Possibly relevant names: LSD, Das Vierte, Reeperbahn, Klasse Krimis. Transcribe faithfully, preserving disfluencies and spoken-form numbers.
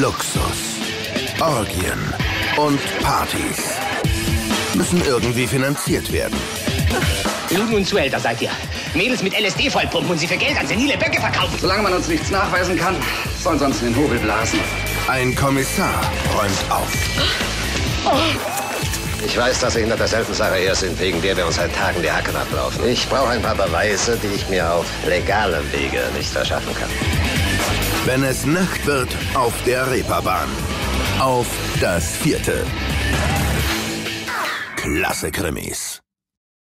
Luxus, Orgien und Partys müssen irgendwie finanziert werden. Luden und Zuhälter seid ihr. Mädels mit L S D vollpumpen und sie für Geld an senile Böcke verkaufen. Solange man uns nichts nachweisen kann, sollen sie uns in den Hobel blasen. Ein Kommissar räumt auf. Oh. Ich weiß, dass Sie hinter derselben Sache her sind, wegen der wir uns seit Tagen die Hacken ablaufen. Ich brauche ein paar Beweise, die ich mir auf legalem Wege nicht verschaffen kann. Wenn es Nacht wird, auf der Reeperbahn. Auf Das Vierte. Klasse Krimis.